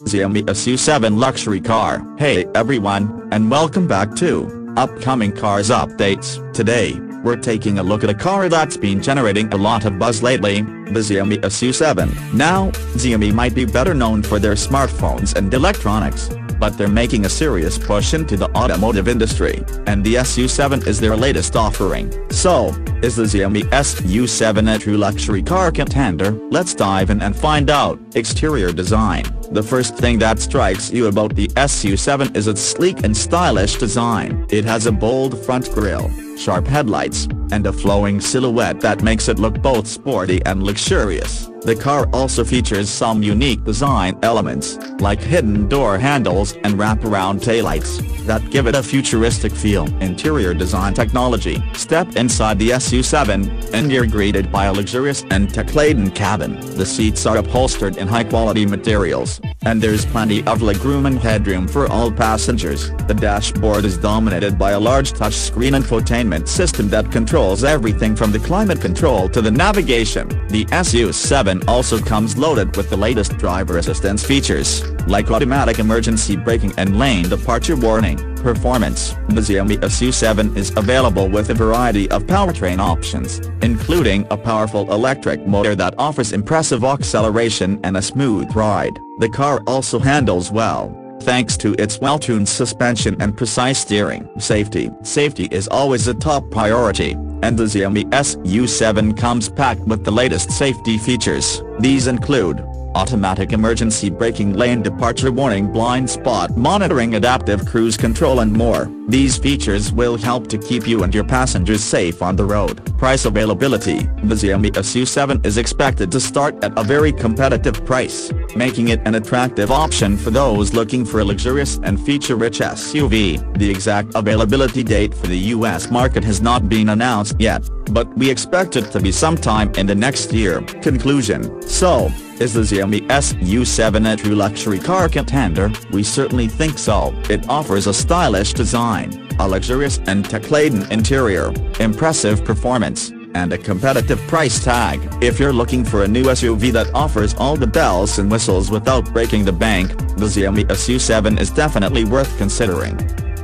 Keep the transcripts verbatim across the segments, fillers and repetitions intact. Xiaomi S U seven luxury car. Hey everyone, and welcome back to Upcoming Cars Updates. Today, we're taking a look at a car that's been generating a lot of buzz lately, the Xiaomi S U seven. Now, Xiaomi might be better known for their smartphones and electronics, but they're making a serious push into the automotive industry, and the S U seven is their latest offering. So, is the Xiaomi S U seven a true luxury car contender? Let's dive in and find out. Exterior design. The first thing that strikes you about the S U seven is its sleek and stylish design. It has a bold front grille, sharp headlights, and a flowing silhouette that makes it look both sporty and luxurious. The car also features some unique design elements, like hidden door handles and wraparound taillights, that give it a futuristic feel. Interior design technology. Step inside the S U seven, and you're greeted by a luxurious and tech-laden cabin. The seats are upholstered in high-quality materials, and there's plenty of legroom and headroom for all passengers. The dashboard is dominated by a large touchscreen infotainment system that controls everything from the climate control to the navigation. The S U seven also comes loaded with the latest driver assistance features, like automatic emergency braking and lane departure warning. Performance. The Xiaomi S U seven is available with a variety of powertrain options, including a powerful electric motor that offers impressive acceleration and a smooth ride. The car also handles well, thanks to its well-tuned suspension and precise steering. Safety. Safety is always a top priority, and the Xiaomi S U seven comes packed with the latest safety features. These include automatic emergency braking, lane departure warning, blind spot monitoring, adaptive cruise control and more. These features will help to keep you and your passengers safe on the road. Price availability. The Xiaomi S U seven is expected to start at a very competitive price, making it an attractive option for those looking for a luxurious and feature-rich S U V. The exact availability date for the U S market has not been announced yet, but we expect it to be sometime in the next year. Conclusion. So, is the Xiaomi S U seven a true luxury car contender? We certainly think so. It offers a stylish design, a luxurious and tech-laden interior, impressive performance, and a competitive price tag. If you're looking for a new S U V that offers all the bells and whistles without breaking the bank, the Xiaomi S U seven is definitely worth considering.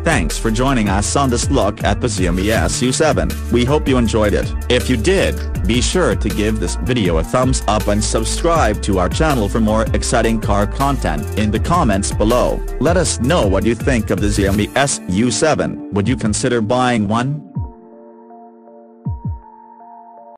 Thanks for joining us on this look at the Xiaomi S U seven. We hope you enjoyed it. If you did, be sure to give this video a thumbs up and subscribe to our channel for more exciting car content. In the comments below, let us know what you think of the Xiaomi S U seven. Would you consider buying one?